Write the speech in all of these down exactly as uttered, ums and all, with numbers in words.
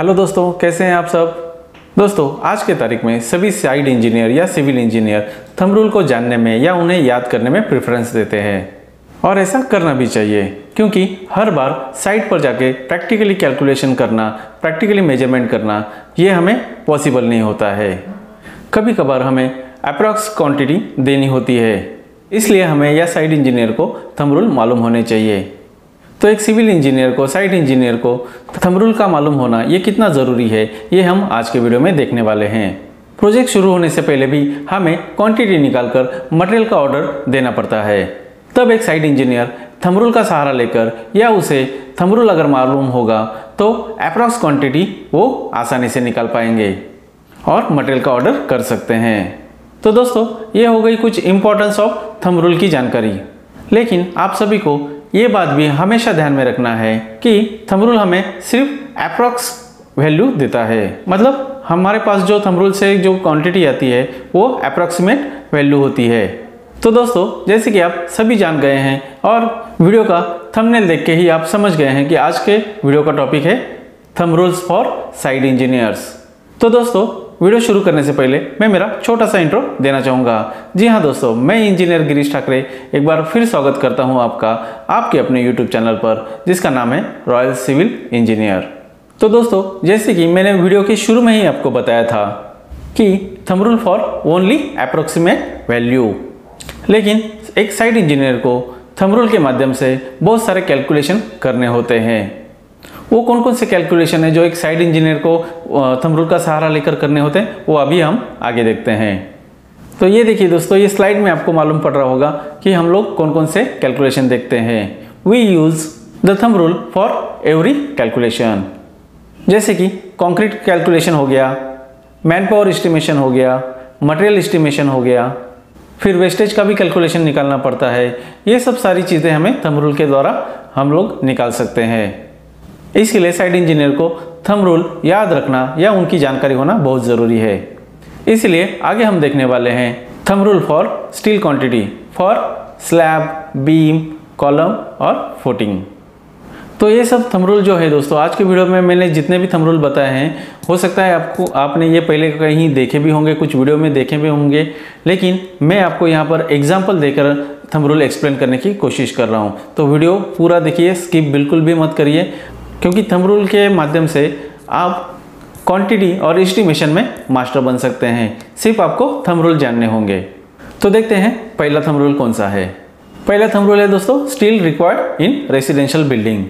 Hello दोस्तों, कैसे हैं आप सब। दोस्तों, आज के तारीख में सभी साइड इंजीनियर या सिविल इंजीनियर थंब रूल को जानने में या उन्हें याद करने में प्रेफरेंस देते हैं और ऐसा करना भी चाहिए, क्योंकि हर बार साइट पर जाके प्रैक्टिकली कैलकुलेशन करना, प्रैक्टिकली मेजरमेंट करना ये हमें पॉसिबल नहीं होता है। कभी कभार हमें अप्रॉक्स क्वान्टिटी देनी होती है, इसलिए हमें या साइड इंजीनियर को थंब रूल मालूम होने चाहिए। तो एक सिविल इंजीनियर को, साइट इंजीनियर को थंब रूल का मालूम होना ये कितना ज़रूरी है, ये हम आज के वीडियो में देखने वाले हैं। प्रोजेक्ट शुरू होने से पहले भी हमें क्वांटिटी निकालकर मटेरियल का ऑर्डर देना पड़ता है, तब एक साइट इंजीनियर थंब रूल का सहारा लेकर या उसे थंब रूल अगर मालूम होगा तो अप्रॉक्स क्वांटिटी वो आसानी से निकाल पाएंगे और मटेरियल का ऑर्डर कर सकते हैं। तो दोस्तों, ये हो गई कुछ इम्पोर्टेंस ऑफ थंब रूल की जानकारी। लेकिन आप सभी को ये बात भी हमेशा ध्यान में रखना है कि थंब रूल हमें सिर्फ अप्रॉक्स वैल्यू देता है, मतलब हमारे पास जो थंब रूल से जो क्वांटिटी आती है वो अप्रॉक्सीमेट वैल्यू होती है। तो दोस्तों, जैसे कि आप सभी जान गए हैं और वीडियो का थंबनेल देख के ही आप समझ गए हैं कि आज के वीडियो का टॉपिक है thumb rules for site engineers. तो दोस्तों, वीडियो शुरू करने से पहले मैं मेरा छोटा सा इंट्रो देना चाहूँगा। जी हाँ दोस्तों, मैं इंजीनियर गिरीश ठाकरे एक बार फिर स्वागत करता हूँ आपका आपके अपने यूट्यूब चैनल पर, जिसका नाम है रॉयल सिविल इंजीनियर। तो दोस्तों, जैसे कि मैंने वीडियो के शुरू में ही आपको बताया था कि thumb rule for only approximate value, लेकिन एक साइट इंजीनियर को थंब रूल के माध्यम से बहुत सारे कैलकुलेशन करने होते हैं। वो कौन कौन से कैलकुलेशन है जो एक साइड इंजीनियर को थंब रूल का सहारा लेकर करने होते हैं, वो अभी हम आगे देखते हैं। तो ये देखिए दोस्तों, ये स्लाइड में आपको मालूम पड़ रहा होगा कि हम लोग कौन कौन से कैलकुलेशन देखते हैं। We use the thumb rule for every calculation, जैसे कि कॉन्क्रीट कैलकुलेशन हो गया, मैन पावर एस्टिमेशन हो गया, मटेरियल एस्टिमेशन हो गया, फिर वेस्टेज का भी कैलकुलेशन निकालना पड़ता है। ये सब सारी चीज़ें हमें थंब रूल के द्वारा हम लोग निकाल सकते हैं। इसके लिए साइट इंजीनियर को थंब रूल याद रखना या उनकी जानकारी होना बहुत ज़रूरी है। इसलिए आगे हम देखने वाले हैं thumb rule for steel quantity for slab, beam, column और फुटिंग। तो ये सब थंब रूल जो है दोस्तों, आज के वीडियो में मैंने जितने भी थंब रूल बताए हैं, हो सकता है आपको आपने ये पहले कहीं देखे भी होंगे, कुछ वीडियो में देखे भी होंगे, लेकिन मैं आपको यहाँ पर एग्जाम्पल देकर थंब रूल एक्सप्लेन करने की कोशिश कर रहा हूँ। तो वीडियो पूरा देखिए, स्किप बिल्कुल भी मत करिए, क्योंकि थंब रूल के माध्यम से आप क्वांटिटी और एस्टिमेशन में मास्टर बन सकते हैं। सिर्फ आपको थंब रूल जानने होंगे। तो देखते हैं पहला थंब रूल कौन सा है। पहला थंब रूल है दोस्तों, steel required in residential building.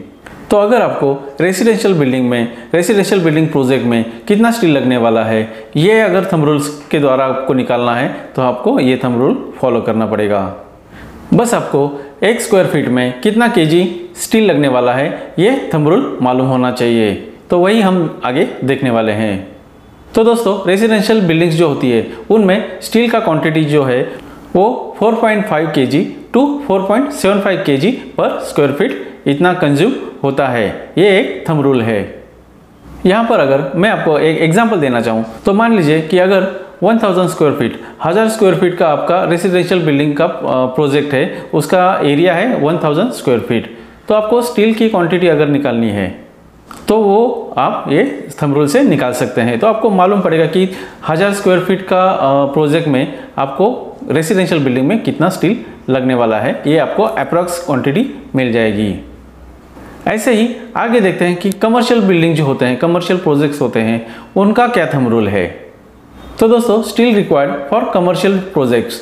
तो अगर आपको रेसिडेंशियल बिल्डिंग में, रेसिडेंशियल बिल्डिंग प्रोजेक्ट में कितना स्टील लगने वाला है, ये अगर थंब रूल्स के द्वारा आपको निकालना है तो आपको ये थंब रूल फॉलो करना पड़ेगा। बस आपको एक स्क्वायर फीट में कितना केजी स्टील लगने वाला है ये थंब रूल मालूम होना चाहिए। तो वही हम आगे देखने वाले हैं। तो दोस्तों, रेजिडेंशियल बिल्डिंग्स जो होती है उनमें स्टील का क्वांटिटी जो है वो चार पॉइंट पाँच केजी टू चार पॉइंट सात पाँच केजी पर स्क्वायर फीट इतना कंज्यूम होता है, ये एक थंब रूल है। यहाँ पर अगर मैं आपको एक एग्जाम्पल देना चाहूँ तो मान लीजिए कि अगर एक हज़ार स्क्वायर फीट, हज़ार स्क्वायर फीट का आपका रेसिडेंशियल बिल्डिंग का प्रोजेक्ट है, उसका एरिया है एक हज़ार स्क्वायर फीट, तो आपको स्टील की क्वांटिटी अगर निकालनी है तो वो आप ये थंब रूल से निकाल सकते हैं। तो आपको मालूम पड़ेगा कि हज़ार स्क्वायर फीट का प्रोजेक्ट में आपको रेसिडेंशियल बिल्डिंग में कितना स्टील लगने वाला है, ये आपको अप्रॉक्स क्वांटिटी मिल जाएगी। ऐसे ही आगे देखते हैं कि कमर्शियल बिल्डिंग जो होते हैं, कमर्शियल प्रोजेक्ट्स होते हैं, उनका क्या थंब रूल है। तो दोस्तों, steel required for commercial projects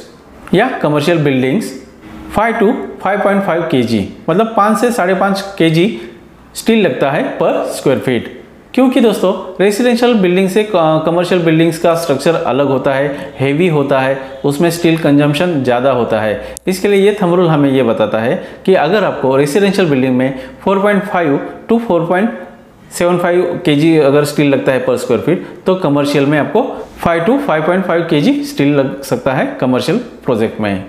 या कमर्शियल बिल्डिंग्स पाँच टू पाँच पॉइंट पाँच केजी, मतलब पाँच से साढ़े पाँच केजी स्टील लगता है पर स्क्वायर फीट। क्योंकि दोस्तों, रेसिडेंशियल बिल्डिंग से कमर्शियल बिल्डिंग्स का स्ट्रक्चर अलग होता है, हेवी होता है, उसमें स्टील कंजम्पशन ज़्यादा होता है। इसके लिए ये थंब रूल हमें ये बताता है कि अगर आपको रेसिडेंशियल बिल्डिंग में चार पॉइंट पाँच टू चार पॉइंट सात पाँच केजी अगर स्टील लगता है पर स्क्वायर फीट, तो कमर्शियल में आपको पाँच टू पाँच पॉइंट पाँच केजी स्टील लग सकता है कमर्शियल प्रोजेक्ट में।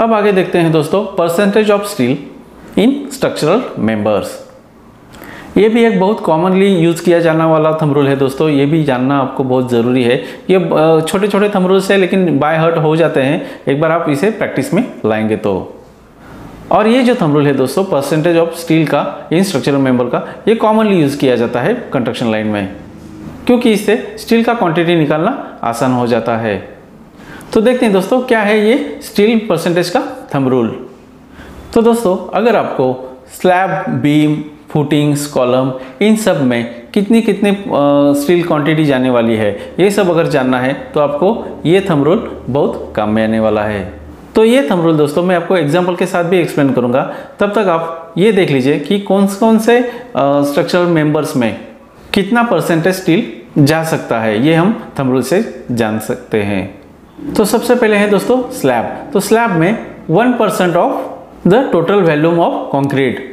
अब आगे देखते हैं दोस्तों, percentage of steel in structural members. ये भी एक बहुत कॉमनली यूज़ किया जाने वाला थंब रूल है दोस्तों, ये भी जानना आपको बहुत ज़रूरी है। ये छोटे छोटे थंब रूल्स है, लेकिन बाय हार्ट हो जाते हैं, एक बार आप इसे प्रैक्टिस में लाएंगे तो। और ये जो थंब रूल है दोस्तों, परसेंटेज ऑफ स्टील का, इन स्ट्रक्चरल मेंबर का, ये कॉमनली यूज़ किया जाता है कंस्ट्रक्शन लाइन में, क्योंकि इससे स्टील का क्वांटिटी निकालना आसान हो जाता है। तो देखते हैं दोस्तों क्या है ये स्टील परसेंटेज का थंब रूल। तो दोस्तों अगर आपको स्लैब, बीम, फुटिंग्स, कॉलम, इन सब में कितनी कितनी स्टील क्वांटिटी जाने वाली है, ये सब अगर जानना है तो आपको ये थंब रूल बहुत काम में आने वाला है। तो ये थंब रूल दोस्तों मैं आपको एग्जाम्पल के साथ भी एक्सप्लेन करूंगा, तब तक आप ये देख लीजिए कि कौन कौन से स्ट्रक्चरल मेंबर्स में कितना परसेंटेज स्टील जा सकता है, ये हम थंब रूल से जान सकते हैं। तो सबसे पहले है दोस्तों स्लैब। तो स्लैब में one percent of the total volume of concrete,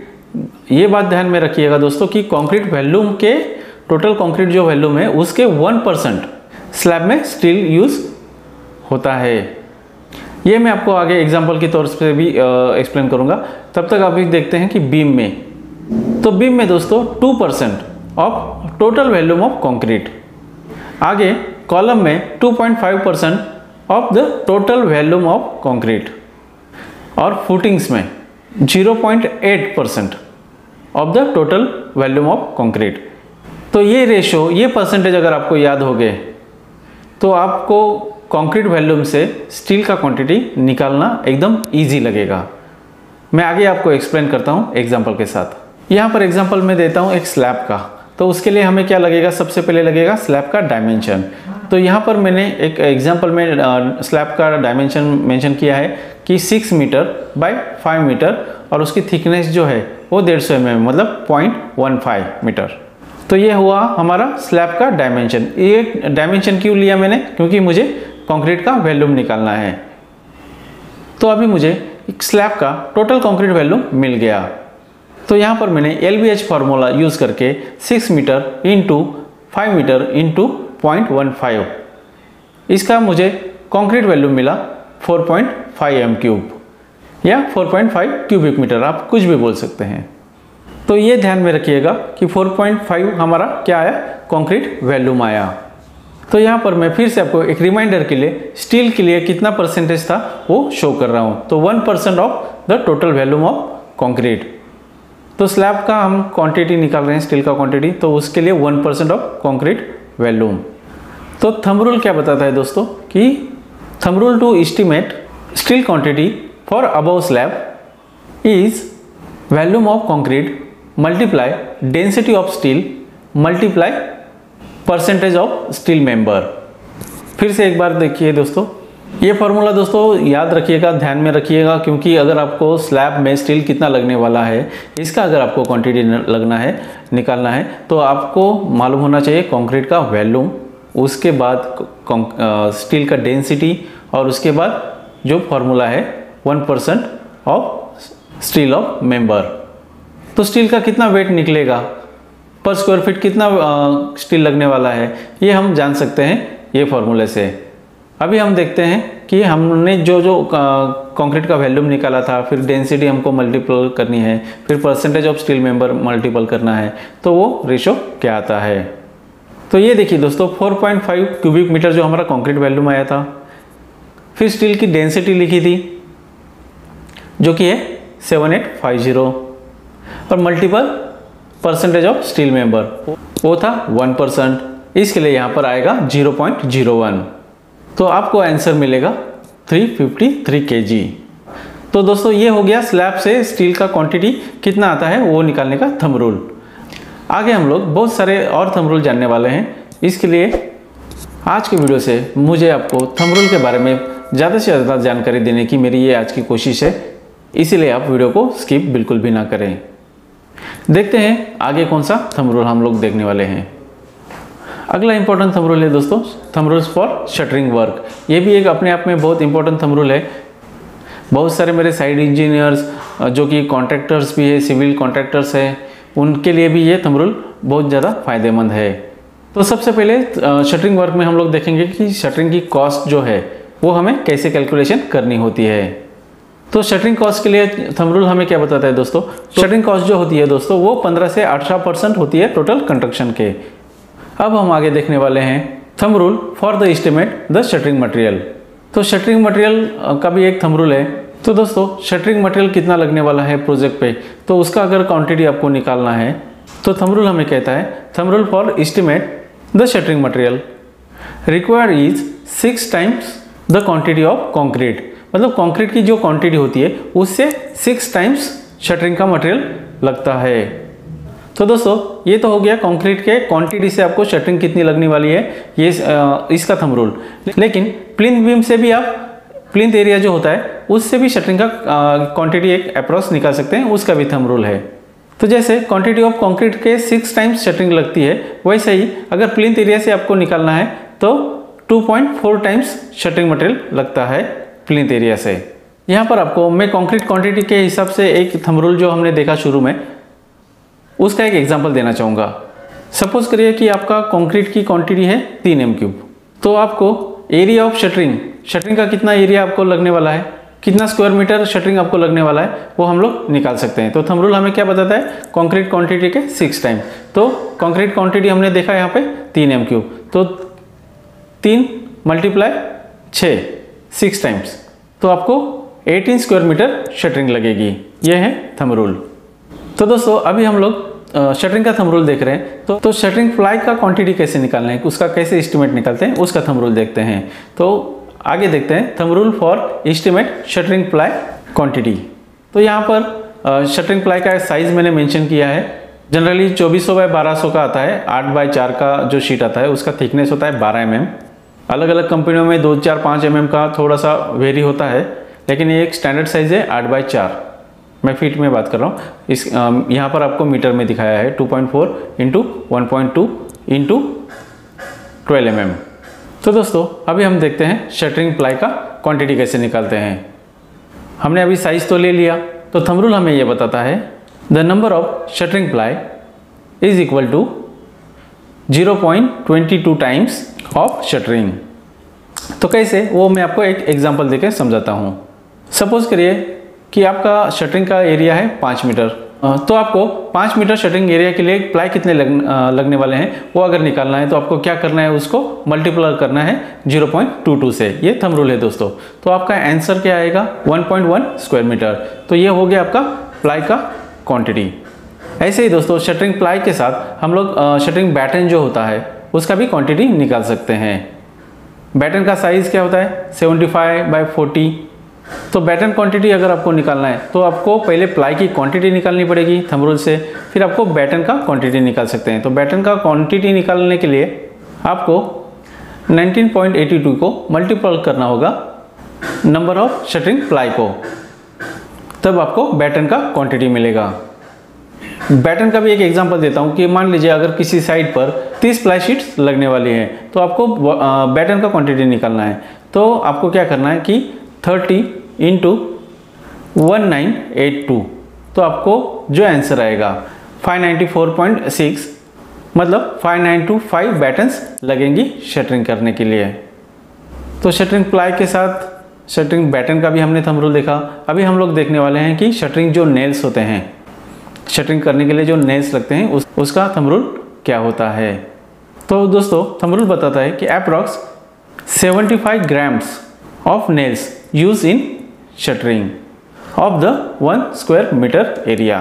ये बात ध्यान में रखिएगा दोस्तों कि कॉन्क्रीट वॉल्यूम के, टोटल कॉन्क्रीट जो वॉल्यूम है उसके वन परसेंट स्लैब में स्टील यूज होता है। ये मैं आपको आगे एग्जाम्पल के तौर पे भी एक्सप्लेन करूंगा, तब तक आप ये देखते हैं कि बीम में, तो बीम में दोस्तों two percent of total volume of concrete. आगे कॉलम में two point five percent of the total volume of concrete, और फुटिंग्स में zero point eight percent of the total volume of concrete. तो ये रेशो, ये percentage अगर आपको याद हो गए तो आपको कंक्रीट वॉल्यूम से स्टील का क्वांटिटी निकालना एकदम इजी लगेगा। मैं आगे आपको एक्सप्लेन करता हूँ एग्जाम्पल के साथ। यहाँ पर एग्जाम्पल मैं देता हूँ एक स्लैब का। तो उसके लिए हमें क्या लगेगा, सबसे पहले लगेगा स्लैब का डायमेंशन। तो यहाँ पर मैंने एक एग्जाम्पल में स्लैब का डायमेंशन मेंशन किया है कि six metre by five metre, और उसकी थिकनेस जो है वो डेढ़ सौ एम एम, मतलब पॉइंट वन फाइव मीटर। तो ये हुआ हमारा स्लैब का डायमेंशन। ये डायमेंशन क्यों लिया मैंने, क्योंकि मुझे कंक्रीट का वॉल्यूम निकालना है। तो अभी मुझे एक स्लैब का टोटल कंक्रीट वॉल्यूम मिल गया। तो यहाँ पर मैंने L B H formula use करके six metre into five metre into point one five, इसका मुझे कंक्रीट वॉल्यूम मिला four point five M cube या four point five cubic metre, आप कुछ भी बोल सकते हैं। तो ये ध्यान में रखिएगा कि फोर पॉइंट फाइव हमारा क्या आया, कंक्रीट वॉल्यूम आया। तो यहाँ पर मैं फिर से आपको एक रिमाइंडर के लिए स्टील के लिए कितना परसेंटेज था वो शो कर रहा हूँ। तो one percent of the total volume of concrete. तो स्लैब का हम क्वांटिटी निकाल रहे हैं, स्टील का क्वांटिटी, तो उसके लिए one percent of concrete volume. तो थंब रूल क्या बताता है दोस्तों कि thumb rule to estimate steel quantity for above slab is volume of concrete multiply density of steel multiply percentage of steel member. फिर से एक बार देखिए दोस्तों, ये फार्मूला दोस्तों याद रखिएगा, ध्यान में रखिएगा, क्योंकि अगर आपको स्लैब में स्टील कितना लगने वाला है इसका अगर आपको क्वांटिटी लगना है, निकालना है, तो आपको मालूम होना चाहिए कंक्रीट का वॉल्यूम, उसके बाद स्टील का डेंसिटी, और उसके बाद जो फार्मूला है one percent of steel of member. तो स्टील का कितना वेट निकलेगा, पर स्क्वायर फीट कितना स्टील लगने वाला है, ये हम जान सकते हैं ये फॉर्मूले से। अभी हम देखते हैं कि हमने जो जो कंक्रीट का वैल्यूम निकाला था, फिर डेंसिटी हमको मल्टीपल करनी है, फिर percentage of steel member multiple करना है, तो वो रेशो क्या आता है। तो ये देखिए दोस्तों four point five cubic metre जो हमारा कंक्रीट वैल्यूम आया था, फिर स्टील की डेंसिटी लिखी थी जो कि है सेवन एट फाइव जीरो, और multiple percentage of steel member वो था वन परसेंट, इसके लिए यहाँ पर आएगा जीरो पॉइंट जीरो वन। तो आपको आंसर मिलेगा थ्री फिफ्टी थ्री केजी। तो दोस्तों ये हो गया स्लैब से स्टील का क्वांटिटी कितना आता है वो निकालने का थंब रूल। आगे हम लोग बहुत सारे और थंब रूल जानने वाले हैं, इसके लिए आज के वीडियो से मुझे आपको थंब रूल के बारे में ज़्यादा से ज़्यादा जानकारी देने की मेरी ये आज की कोशिश है, इसीलिए आप वीडियो को स्किप बिल्कुल भी ना करें। देखते हैं आगे कौन सा थंब रूल हम लोग देखने वाले हैं। अगला इंपॉर्टेंट थंब रूल है दोस्तों thumb rules for shuttering work. ये भी एक अपने आप में बहुत इंपॉर्टेंट थंब रूल है। बहुत सारे मेरे साइड इंजीनियर्स जो कि कॉन्ट्रैक्टर्स भी है, सिविल कॉन्ट्रैक्टर्स हैं, उनके लिए भी ये थंब रूल बहुत ज़्यादा फायदेमंद है। तो सबसे पहले शटरिंग वर्क में हम लोग देखेंगे कि शटरिंग की कॉस्ट जो है वो हमें कैसे कैलकुलेशन करनी होती है। तो शटरिंग कॉस्ट के लिए थंब रूल हमें क्या बताता है दोस्तों, शटरिंग कॉस्ट जो होती है दोस्तों वो पंद्रह से अठारह परसेंट होती है टोटल कंस्ट्रक्शन के। अब हम आगे देखने वाले हैं thumb rule for the estimate the shuttering material. तो शटरिंग मटेरियल का भी एक थंब रूल है। तो दोस्तों शटरिंग मटेरियल कितना लगने वाला है प्रोजेक्ट पे, तो उसका अगर क्वांटिटी आपको निकालना है तो थंब रूल हमें कहता है, thumb rule for estimate the shuttering material required is six times the quantity of concrete. मतलब कॉन्क्रीट की जो क्वांटिटी होती है उससे सिक्स टाइम्स शटरिंग का मटेरियल लगता है। तो दोस्तों ये तो हो गया कंक्रीट के क्वांटिटी से आपको शटरिंग कितनी लगने वाली है, ये इसका थंब रूल। लेकिन प्लिंथ बीम से भी आप, प्लिंथ एरिया जो होता है उससे भी शटरिंग का क्वांटिटी एक अप्रॉक्स निकाल सकते हैं, उसका भी थंब रूल है। तो जैसे क्वांटिटी ऑफ कंक्रीट के सिक्स टाइम्स शटरिंग लगती है, वैसे ही अगर प्लिंथ एरिया से आपको निकालना है तो two point four times shuttering material लगता है प्लिंथ एरिया से। यहाँ पर आपको मैं कंक्रीट क्वांटिटी के हिसाब से एक थंब रूल जो हमने देखा शुरू में, उसका एक एग्जांपल देना चाहूँगा। सपोज करिए कि आपका कंक्रीट की क्वांटिटी है तीन एम क्यूब, तो आपको एरिया ऑफ शटरिंग, शटरिंग का कितना एरिया आपको लगने वाला है, कितना स्क्वायर मीटर शटरिंग आपको लगने वाला है, वो हम लोग निकाल सकते हैं। तो थंब रूल हमें क्या बताता है, कंक्रीट क्वांटिटी के सिक्स टाइम। तो कंक्रीट क्वांटिटी हमने देखा यहाँ पे तीन एम क्यूब, तो तीन मल्टीप्लाई छः, सिक्स टाइम्स, तो आपको अठारह स्क्वायर मीटर शटरिंग लगेगी। यह है थंब रूल। तो दोस्तों अभी हम लोग शटरिंग का थंब रूल देख रहे हैं, तो तो शटरिंग प्लाई का क्वांटिटी कैसे निकालना है, उसका कैसे एस्टिमेट निकालते हैं, उसका थंब रूल देखते हैं। तो आगे देखते हैं thumb rule for estimate shuttering ply quantity. तो यहाँ पर शटरिंग प्लाई का साइज मैंने मेंशन किया है, जनरली चौबीस सौ बाय बारह सौ का आता है। आठ बाय चार का जो शीट आता है उसका थिकनेस होता है बारह एम एम। अलग अलग कंपनियों में दो चार पाँच एम एम का थोड़ा सा वेरी होता है, लेकिन ये एक स्टैंडर्ड साइज़ है। आठ बाई चार, मैं फीट में बात कर रहा हूँ, इस यहाँ पर आपको मीटर में दिखाया है two point four into one point two into twelve M M. तो दोस्तों अभी हम देखते हैं शटरिंग प्लाई का क्वांटिटी कैसे निकालते हैं। हमने अभी साइज़ तो ले लिया, तो थंब रूल हमें यह बताता है the number of shuttering ply is equal to zero point twenty two times of shuttering. तो कैसे, वो मैं आपको एक एग्जाम्पल देकर समझाता हूँ। सपोज करिए कि आपका शटरिंग का एरिया है पाँच मीटर, तो आपको पाँच मीटर शटरिंग एरिया के लिए प्लाई कितने लगने वाले हैं वो अगर निकालना है, तो आपको क्या करना है, उसको मल्टीप्लाई करना है जीरो पॉइंट टू टू से। ये थंब रूल है दोस्तों। तो आपका आंसर क्या आएगा, one point one square metre. तो ये हो गया आपका प्लाई का क्वान्टिटी। ऐसे ही दोस्तों शटरिंग प्लाई के साथ हम लोग शटरिंग बैटन जो होता है उसका भी क्वान्टिटी निकाल सकते हैं। बैटन का साइज़ क्या होता है, सेवेंटी फाइव बाई फोर्टी। तो बैटन क्वांटिटी अगर आपको निकालना है तो आपको पहले प्लाई की क्वांटिटी निकालनी पड़ेगी थंब रूल से, फिर आपको बैटन का क्वांटिटी निकाल सकते हैं। तो बैटन का क्वांटिटी निकालने के लिए आपको नाइनटीन पॉइंट एटी टू को मल्टीप्लाई करना होगा नंबर ऑफ शटरिंग प्लाई को, तब आपको बैटन का क्वांटिटी मिलेगा। बैटन का भी एक एग्जांपल देता हूँ कि मान लीजिए अगर किसी साइड पर तीस प्लाई शीट्स लगने वाली हैं, तो आपको बैटन का क्वांटिटी निकालना है। तो आपको क्या करना है कि तीस इंटू नाइनटीन एटी टू, तो आपको जो आंसर आएगा five ninety four point six, मतलब five nine two five battens लगेंगी शटरिंग करने के लिए। तो शटरिंग प्लाई के साथ शटरिंग बैटन का भी हमने थंब रूल देखा। अभी हम लोग देखने वाले हैं कि शटरिंग जो नेल्स होते हैं, शटरिंग करने के लिए जो नेल्स लगते हैं उस, उसका थंब रूल क्या होता है। तो दोस्तों थंब रूल बताता है कि approx seventy five grams of nails use in shuttering of the one square metre area.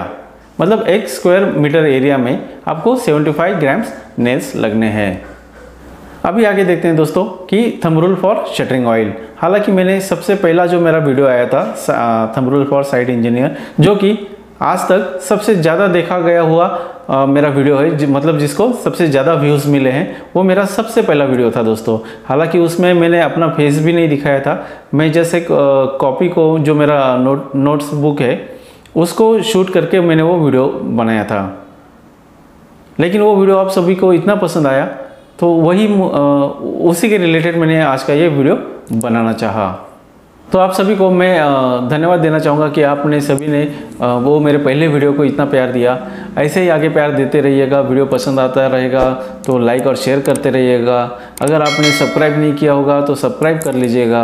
मतलब एक स्क्वायर मीटर एरिया में आपको सेवेंटी फाइव ग्राम्स नेल्स लगने हैं। अभी आगे देखते हैं दोस्तों कि thumb rule for shuttering oil. हालांकि मैंने सबसे पहला जो मेरा वीडियो आया था thumb rule for site engineer, जो कि आज तक सबसे ज़्यादा देखा गया हुआ आ, मेरा वीडियो है, जि, मतलब जिसको सबसे ज़्यादा व्यूज़ मिले हैं, वो मेरा सबसे पहला वीडियो था दोस्तों। हालांकि उसमें मैंने अपना फेस भी नहीं दिखाया था, मैं जैसे कॉपी को, जो मेरा नोट नोट्स बुक है, उसको शूट करके मैंने वो वीडियो बनाया था। लेकिन वो वीडियो आप सभी को इतना पसंद आया, तो वही आ, उसी के रिलेटेड मैंने आज का ये वीडियो बनाना चाहा। तो आप सभी को मैं धन्यवाद देना चाहूँगा कि आपने सभी ने वो मेरे पहले वीडियो को इतना प्यार दिया। ऐसे ही आगे प्यार देते रहिएगा। वीडियो पसंद आता रहेगा तो लाइक और शेयर करते रहिएगा। अगर आपने सब्सक्राइब नहीं किया होगा तो सब्सक्राइब कर लीजिएगा।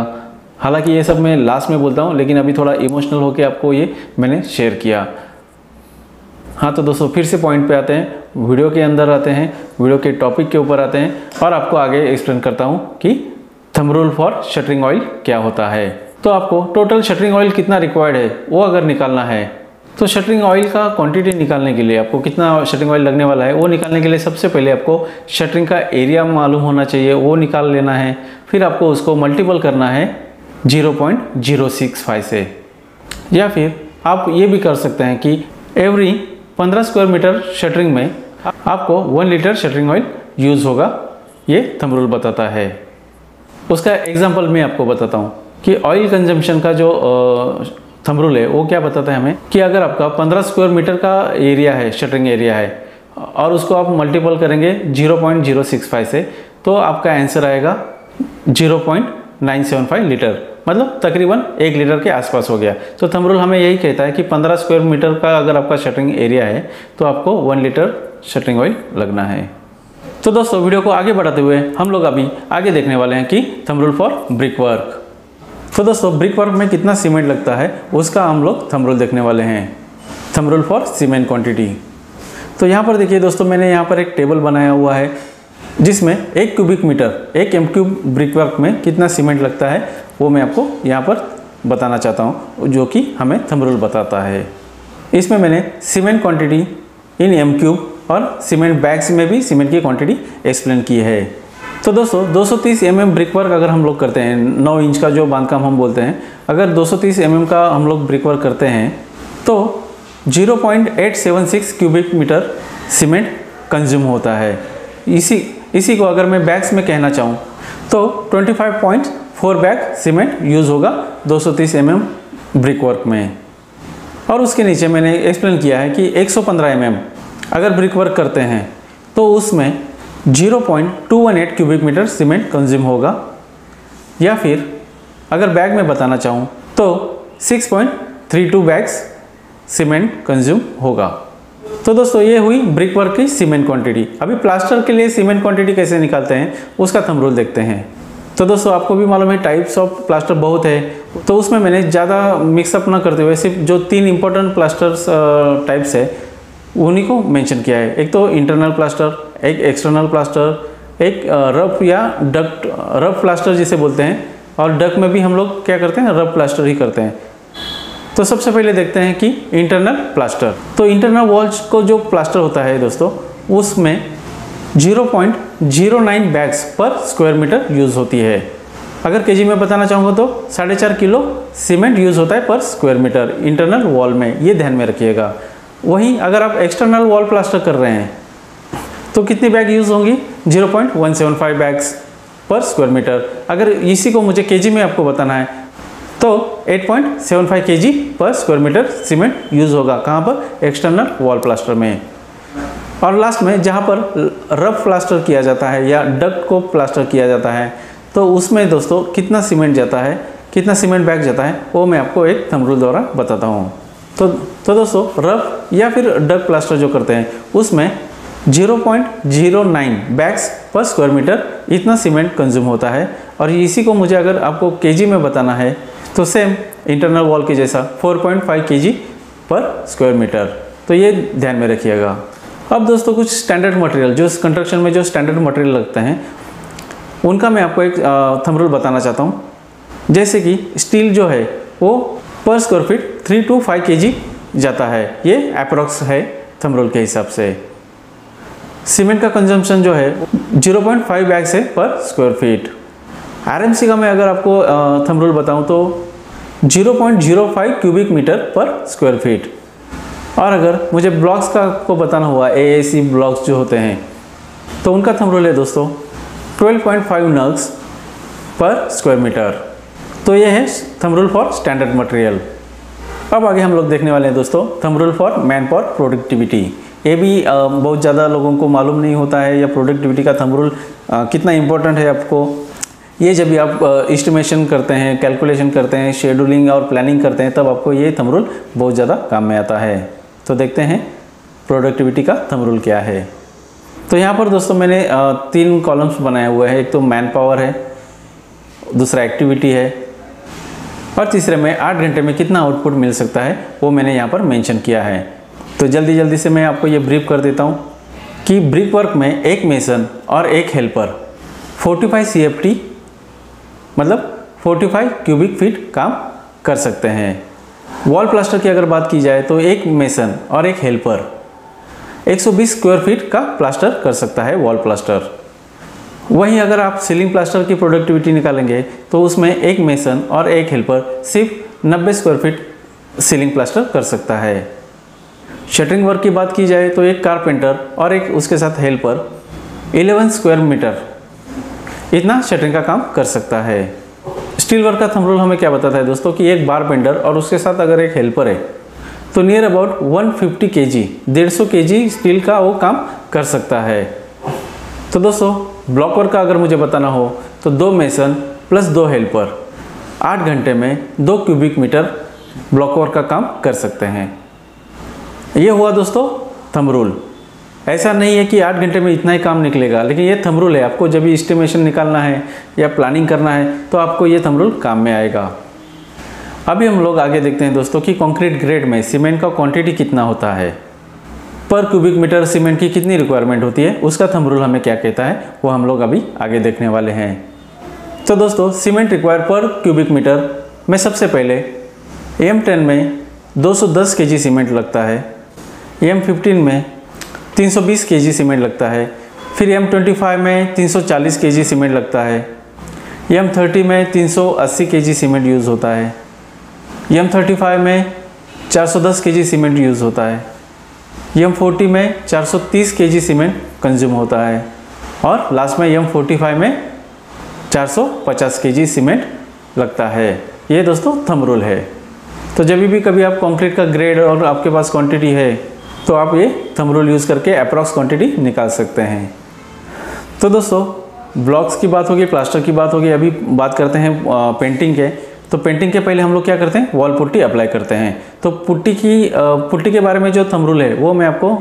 हालांकि ये सब मैं लास्ट में बोलता हूँ, लेकिन अभी थोड़ा इमोशनल होकर आपको ये मैंने शेयर किया। हाँ, तो दोस्तों फिर से पॉइंट पे आते हैं, वीडियो के अंदर आते हैं, वीडियो के टॉपिक के ऊपर आते हैं, और आपको आगे एक्सप्लेन करता हूँ कि thumb rule for shuttering oil क्या होता है। तो आपको टोटल शटरिंग ऑयल कितना रिक्वायर्ड है वो अगर निकालना है, तो शटरिंग ऑयल का क्वांटिटी निकालने के लिए आपको कितना शटरिंग ऑयल लगने वाला है वो निकालने के लिए सबसे पहले आपको शटरिंग का एरिया मालूम होना चाहिए, वो निकाल लेना है। फिर आपको उसको मल्टीपल करना है zero point zero six five से, या फिर आप ये भी कर सकते हैं कि एवरी पंद्रह स्क्वायर मीटर शटरिंग में आपको one litre shuttering oil use होगा, ये थंब रूल बताता है। उसका एग्जाम्पल मैं आपको बताता हूँ कि ऑयल कंजम्पशन का जो थंब रूल है वो क्या बताता है हमें कि अगर आपका पंद्रह स्क्वायर मीटर का एरिया है, शटरिंग एरिया है, और उसको आप मल्टीपल करेंगे zero point zero six five से, तो आपका आंसर आएगा zero point nine seven five litre, मतलब तकरीबन एक लीटर के आसपास हो गया। तो थंब रूल हमें यही कहता है कि पंद्रह स्क्वायर मीटर का अगर आपका शटरिंग एरिया है तो आपको वन लीटर शटरिंग ऑयल लगना है। तो दोस्तों, वीडियो को आगे बढ़ाते हुए हम लोग अभी आगे देखने वाले हैं कि thumb rule for brick work. तो दोस्तों, ब्रिक वर्क में कितना सीमेंट लगता है उसका हम लोग थंब रूल देखने वाले हैं, thumb rule for cement quantity. तो यहाँ पर देखिए दोस्तों, मैंने यहाँ पर एक टेबल बनाया हुआ है जिसमें एक क्यूबिक मीटर, एक एम क्यूब ब्रिक वर्क में कितना सीमेंट लगता है वो मैं आपको यहाँ पर बताना चाहता हूँ, जो कि हमें थंब रूल बताता है। इसमें मैंने cement quantity in M cube और सीमेंट बैग्स में भी सीमेंट की क्वांटिटी एक्सप्लेन की है। तो दोस्तों, दो सौ तीस एम एम ब्रिक वर्क अगर हम लोग करते हैं, नौ इंच का जो बांधकाम हम बोलते हैं, अगर दो सौ तीस एम एम का हम लोग ब्रिक वर्क करते हैं तो zero point eight seven six cubic metre cement consume होता है। इसी इसी को अगर मैं बैग्स में कहना चाहूँ तो पच्चीस पॉइंट चार बैग सीमेंट यूज़ होगा दो सौ तीस एम एम ब्रिक वर्क में। और उसके नीचे मैंने एक्सप्लेन किया है कि एक सौ पंद्रह एम एम अगर ब्रिक वर्क करते हैं तो उसमें zero point two one eight cubic metre cement consume होगा। या फिर अगर बैग में बताना चाहूँ तो six point three two bags cement consume होगा। तो दोस्तों, ये हुई ब्रिक वर्क की सीमेंट क्वांटिटी। अभी प्लास्टर के लिए सीमेंट क्वांटिटी कैसे निकालते हैं उसका थंब रूल देखते हैं। तो दोस्तों, आपको भी मालूम है टाइप्स ऑफ प्लास्टर बहुत है, तो उसमें मैंने ज़्यादा मिक्सअप ना करते हुए सिर्फ जो तीन इंपॉर्टेंट प्लास्टर्स टाइप्स है उन्हीं को मेंशन किया है। एक तो इंटरनल प्लास्टर, एक एक्सटर्नल प्लास्टर, एक रफ या डक्ट, रफ प्लास्टर जिसे बोलते हैं, और डक्ट में भी हम लोग क्या करते हैं, रफ प्लास्टर ही करते हैं। तो सबसे पहले देखते हैं कि इंटरनल प्लास्टर। तो इंटरनल वॉल्स को जो प्लास्टर होता है दोस्तों, उसमें zero point zero nine bags per square metre use होती है। अगर केजी में बताना चाहूँगा तो साढ़े चार किलो सीमेंट यूज़ होता है पर स्क्वायर मीटर इंटरनल वॉल में, ये ध्यान में रखिएगा। वहीं अगर आप एक्सटर्नल वॉल प्लास्टर कर रहे हैं तो कितनी बैग यूज़ होंगी, zero point one seven five bags per square metre. अगर इसी को मुझे केजी में आपको बताना है तो eight point seven five KG per square metre cement use होगा, कहाँ पर, एक्सटर्नल वॉल प्लास्टर में। और लास्ट में जहाँ पर रफ प्लास्टर किया जाता है या डक्ट को प्लास्टर किया जाता है तो उसमें दोस्तों कितना सीमेंट जाता है, कितना सीमेंट बैग जाता है वो मैं आपको एक थंब रूल द्वारा बताता हूँ। तो तो दोस्तों, रफ या फिर डक्ट प्लास्टर जो करते हैं उसमें zero point zero nine bags per square metre इतना सीमेंट कंज्यूम होता है। और इसी को मुझे अगर आपको केजी में बताना है तो सेम इंटरनल वॉल के जैसा four point five KG per square metre, तो ये ध्यान में रखिएगा। अब दोस्तों, कुछ स्टैंडर्ड मटेरियल जो कंस्ट्रक्शन में जो स्टैंडर्ड मटेरियल लगते हैं उनका मैं आपको एक थंब रूल बताना चाहता हूँ। जैसे कि स्टील जो है वो per square feet three two five K G जाता है, ये अप्रॉक्स है थंब रूल के हिसाब से। सीमेंट का कंजम्पशन जो है ज़ीरो पॉइंट फाइव बैग से पर स्क्वायर फीट। आरएमसी का मैं अगर आपको थंब रूल बताऊं तो zero point zero five cubic metre per square feet. और अगर मुझे ब्लॉक्स का आपको बताना हुआ, एएसी ब्लॉक्स जो होते हैं, तो उनका थंब रूल है दोस्तों ट्वेल्व पॉइंट फाइव नग्स पर स्क्वायर मीटर। तो ये है thumb rule for standard material. अब आगे हम लोग देखने वाले हैं दोस्तों thumb rule for man power productivity. ये भी आ, बहुत ज़्यादा लोगों को मालूम नहीं होता है, या प्रोडक्टिविटी का थंब रूल कितना इम्पोर्टेंट है आपको ये जब भी आप एस्टिमेशन करते हैं, कैलकुलेशन करते हैं, शेड्यूलिंग और प्लानिंग करते हैं, तब आपको ये थंब रूल बहुत ज़्यादा काम में आता है। तो देखते हैं प्रोडक्टिविटी का थंब रूल क्या है। तो यहाँ पर दोस्तों मैंने आ, तीन कॉलम्स बनाए हुए हैं। एक तो मैन पावर है, दूसरा एक्टिविटी है, और तीसरे में आठ घंटे में कितना आउटपुट मिल सकता है वो मैंने यहाँ पर मेंशन किया है। तो जल्दी जल्दी से मैं आपको ये ब्रीफ कर देता हूँ कि ब्रिक वर्क में एक मेसन और एक helper forty five C F T, मतलब पैंतालीस क्यूबिक फीट काम कर सकते हैं। वॉल प्लास्टर की अगर बात की जाए तो एक मेसन और एक हेल्पर एक सौ बीस स्क्वायर फीट का प्लास्टर कर सकता है वॉल प्लास्टर। वहीं अगर आप सीलिंग प्लास्टर की प्रोडक्टिविटी निकालेंगे तो उसमें एक मेसन और एक हेल्पर सिर्फ नब्बे स्क्वायर फीट सीलिंग प्लास्टर कर सकता है। शटरिंग वर्क की बात की जाए तो एक कारपेंटर और एक उसके साथ हेल्पर ग्यारह स्क्वायर मीटर इतना शटरिंग का काम कर सकता है। स्टील वर्क का थंब रूल हमें क्या बताता है दोस्तों कि एक बार बेंडर और उसके साथ अगर एक हेल्पर है तो नियर अबाउट एक सौ पचास केजी एक सौ पचास केजी स्टील का वो काम कर सकता है। तो दोस्तों ब्लॉक वर्क का अगर मुझे बताना हो तो दो मेसन प्लस दो हेल्पर आठ घंटे में दो क्यूबिक मीटर ब्लॉक वर्क का काम कर सकते हैं। ये हुआ दोस्तों थंब रूल। ऐसा नहीं है कि आठ घंटे में इतना ही काम निकलेगा, लेकिन ये थंब रूल है। आपको जब भी एस्टिमेशन निकालना है या प्लानिंग करना है तो आपको ये थंब रूल काम में आएगा। अभी हम लोग आगे देखते हैं दोस्तों कि कंक्रीट ग्रेड में सीमेंट का क्वांटिटी कितना होता है, पर क्यूबिक मीटर सीमेंट की कितनी रिक्वायरमेंट होती है, उसका थंब रूल हमें क्या कहता है वो हम लोग अभी आगे देखने वाले हैं। तो दोस्तों cement require per cubic metre में सबसे पहले एम टेन में दो सौ दस के जी सीमेंट लगता है, एम फिफ्टीन में तीन सौ बीस केजी सीमेंट लगता है, फिर एम पच्चीस में तीन सौ चालीस केजी सीमेंट लगता है, एम तीस में तीन सौ अस्सी केजी सीमेंट यूज़ होता है, एम पैंतीस में चार सौ दस केजी सीमेंट यूज़ होता है, एम चालीस में चार सौ तीस केजी सीमेंट कंज्यूम होता है और लास्ट में एम पैंतालीस में चार सौ पचास केजी सीमेंट लगता है। ये दोस्तों थंब रूल है। तो जब भी कभी आप कंक्रीट का ग्रेड और आपके पास क्वांटिटी है तो आप ये थंब रूल यूज़ करके अप्रॉक्स क्वांटिटी निकाल सकते हैं। तो दोस्तों ब्लॉक्स की बात होगी, प्लास्टर की बात होगी, अभी बात करते हैं पेंटिंग के। तो पेंटिंग के पहले हम लोग क्या करते हैं, वॉल पुट्टी अप्लाई करते हैं। तो पुट्टी की पुट्टी के बारे में जो थंब रूल है वो मैं आपको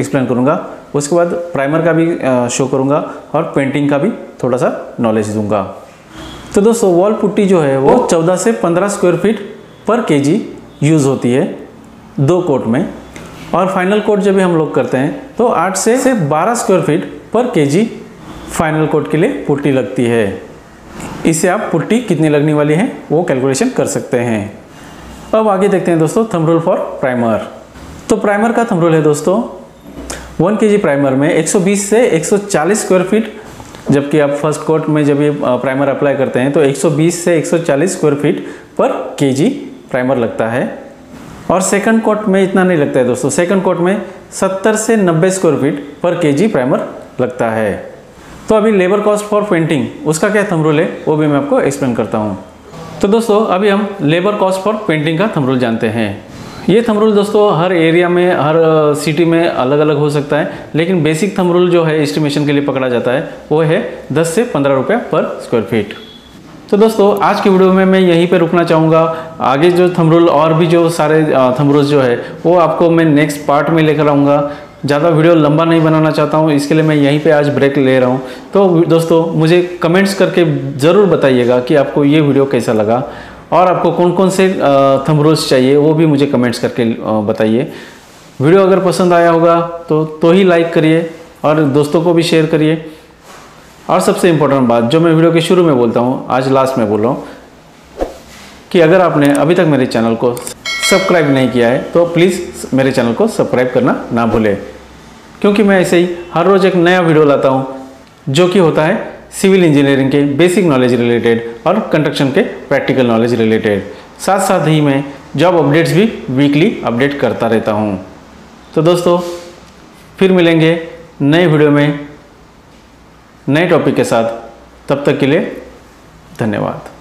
एक्सप्लेन करूँगा, उसके बाद प्राइमर का भी शो करूँगा और पेंटिंग का भी थोड़ा सा नॉलेज दूँगा। तो दोस्तों वॉल पुट्टी जो है वो चौदह से पंद्रह स्क्वायर फीट पर के जी यूज़ होती है दो कोट में, और फाइनल कोट जब भी हम लोग करते हैं तो आठ से से बारह square feet per KG final coat के लिए पुट्टी लगती है। इससे आप पुट्टी कितनी लगने वाली है वो कैलकुलेशन कर सकते हैं। अब आगे देखते हैं दोस्तों थंब रूल फॉर प्राइमर। तो प्राइमर का थंब रूल है दोस्तों वन केजी प्राइमर में एक सौ बीस से एक सौ चालीस स्क्वायर फीट, जबकि आप फर्स्ट कोट में जब ये प्राइमर अप्लाई करते हैं तो एक सौ बीस से एक सौ चालीस square feet per KG primer लगता है, और सेकंड कोट में इतना नहीं लगता है दोस्तों। सेकंड कोट में सत्तर से नब्बे square feet per KG primer लगता है। तो अभी लेबर कॉस्ट फॉर पेंटिंग, उसका क्या थंब रूल है वो भी मैं आपको एक्सप्लेन करता हूँ। तो दोस्तों अभी हम लेबर कॉस्ट फॉर पेंटिंग का थंब रूल जानते हैं। ये थंब रूल दोस्तों हर एरिया में हर सिटी में अलग अलग हो सकता है, लेकिन बेसिक थंब रूल जो है एस्टिमेशन के लिए पकड़ा जाता है वो है दस से पंद्रह रुपये पर स्क्वायर फीट। तो दोस्तों आज की वीडियो में मैं यहीं पे रुकना चाहूँगा। आगे जो थंब रूल और भी जो सारे थंब रूल्स जो है वो आपको मैं नेक्स्ट पार्ट में लेकर आऊँगा। ज़्यादा वीडियो लंबा नहीं बनाना चाहता हूँ, इसके लिए मैं यहीं पे आज ब्रेक ले रहा हूँ। तो दोस्तों मुझे कमेंट्स करके ज़रूर बताइएगा कि आपको ये वीडियो कैसा लगा और आपको कौन कौन से थंब रूल्स चाहिए वो भी मुझे कमेंट्स करके बताइए। वीडियो अगर पसंद आया होगा तो, तो ही लाइक करिए और दोस्तों को भी शेयर करिए। और सबसे इम्पोर्टेंट बात जो मैं वीडियो के शुरू में बोलता हूँ आज लास्ट में बोल रहा हूँ कि अगर आपने अभी तक मेरे चैनल को सब्सक्राइब नहीं किया है तो प्लीज़ मेरे चैनल को सब्सक्राइब करना ना भूलें, क्योंकि मैं ऐसे ही हर रोज़ एक नया वीडियो लाता हूँ जो कि होता है सिविल इंजीनियरिंग के बेसिक नॉलेज रिलेटेड और कंस्ट्रक्शन के प्रैक्टिकल नॉलेज रिलेटेड। साथ साथ ही मैं जॉब अपडेट्स भी वीकली अपडेट करता रहता हूँ। तो दोस्तों फिर मिलेंगे नए वीडियो में नए टॉपिक के साथ। तब तक के लिए धन्यवाद।